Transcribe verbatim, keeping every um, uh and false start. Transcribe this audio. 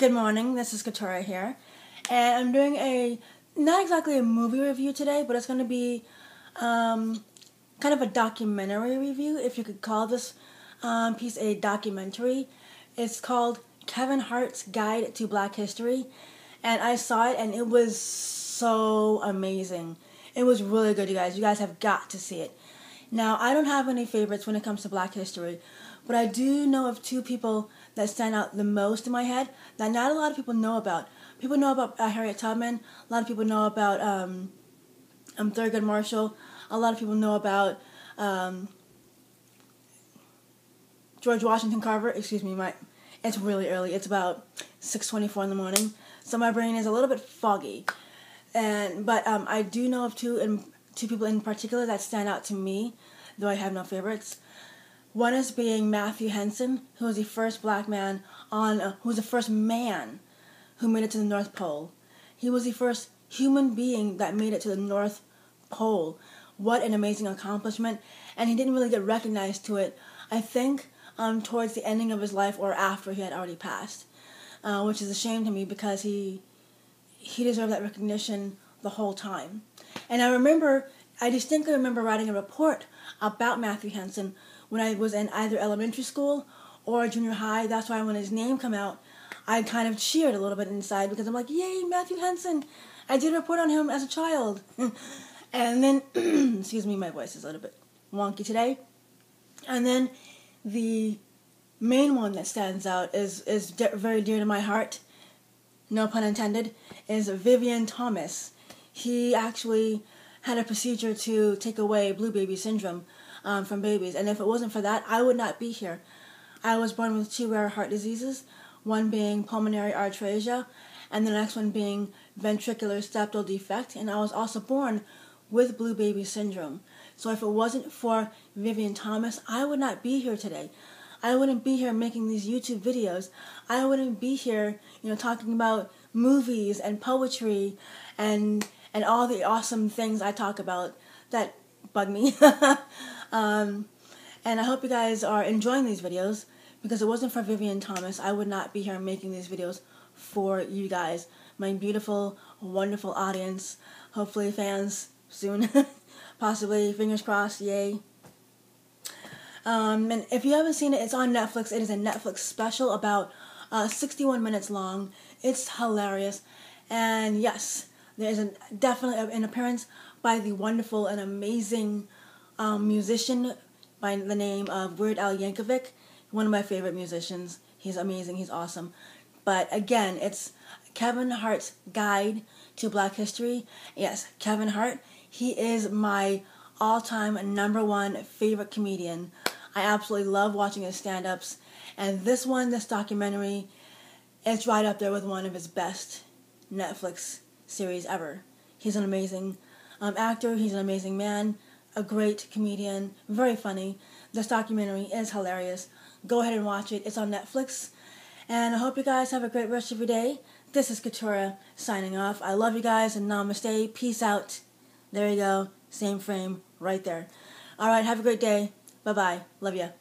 Good morning, this is Katura here, and I'm doing a, not exactly a movie review today, but it's going to be um, kind of a documentary review, if you could call this um, piece a documentary. It's called Kevin Hart's Guide to Black History, and I saw it and it was so amazing. It was really good, you guys. You guys have got to see it. Now, I don't have any favorites when it comes to black history, but I do know of two people that stand out the most in my head that not a lot of people know about. People know about uh, Harriet Tubman. A lot of people know about um, um, Thurgood Marshall. A lot of people know about um, George Washington Carver. Excuse me, my it's really early. It's about six twenty-four in the morning, so my brain is a little bit foggy. And but um, I do know of two and two people in particular that stand out to me, though I have no favorites. One is being Matthew Henson, who was the first black man on, uh, who was the first man who made it to the North Pole. He was the first human being that made it to the North Pole. What an amazing accomplishment! And he didn't really get recognized to it, I think, um, towards the ending of his life or after he had already passed, uh, which is a shame to me because he he deserved that recognition the whole time. And I remember, I distinctly remember writing a report about Matthew Henson when I was in either elementary school or junior high. That's why when his name came out, I kind of cheered a little bit inside because I'm like, yay, Matthew Henson. I did a report on him as a child. And then, excuse me, my voice is a little bit wonky today. And then the main one that stands out is, is de- very dear to my heart, no pun intended, is Vivian Thomas. He actually had a procedure to take away Blue Baby Syndrome Um, from babies, and if it wasn't for that, I would not be here. I was born with two rare heart diseases, one being pulmonary atresia, and the next one being ventricular septal defect, and I was also born with Blue Baby Syndrome. So if it wasn't for Vivian Thomas, I would not be here today. I wouldn't be here making these YouTube videos. I wouldn't be here, you know, talking about movies and poetry and and all the awesome things I talk about that bug me. Um, and I hope you guys are enjoying these videos, because if it wasn't for Vivian Thomas, I would not be here making these videos for you guys, my beautiful, wonderful audience, hopefully fans soon, possibly, fingers crossed, yay. Um, and if you haven't seen it, it's on Netflix. It is a Netflix special about uh, sixty-one minutes long. It's hilarious, and yes, there is a, definitely an appearance by the wonderful and amazing Um, musician by the name of Weird Al Yankovic, one of my favorite musicians. He's amazing, he's awesome. But again, it's Kevin Hart's Guide to Black History. Yes, Kevin Hart, he is my all-time number one favorite comedian. I absolutely love watching his stand-ups, and this one, this documentary, it's right up there with one of his best Netflix series ever. He's an amazing um, actor, he's an amazing man, a great comedian, very funny. This documentary is hilarious. Go ahead and watch it. It's on Netflix. And I hope you guys have a great rest of your day. This is Katura signing off. I love you guys, and namaste. Peace out. There you go. Same frame right there. All right, have a great day. Bye-bye. Love ya.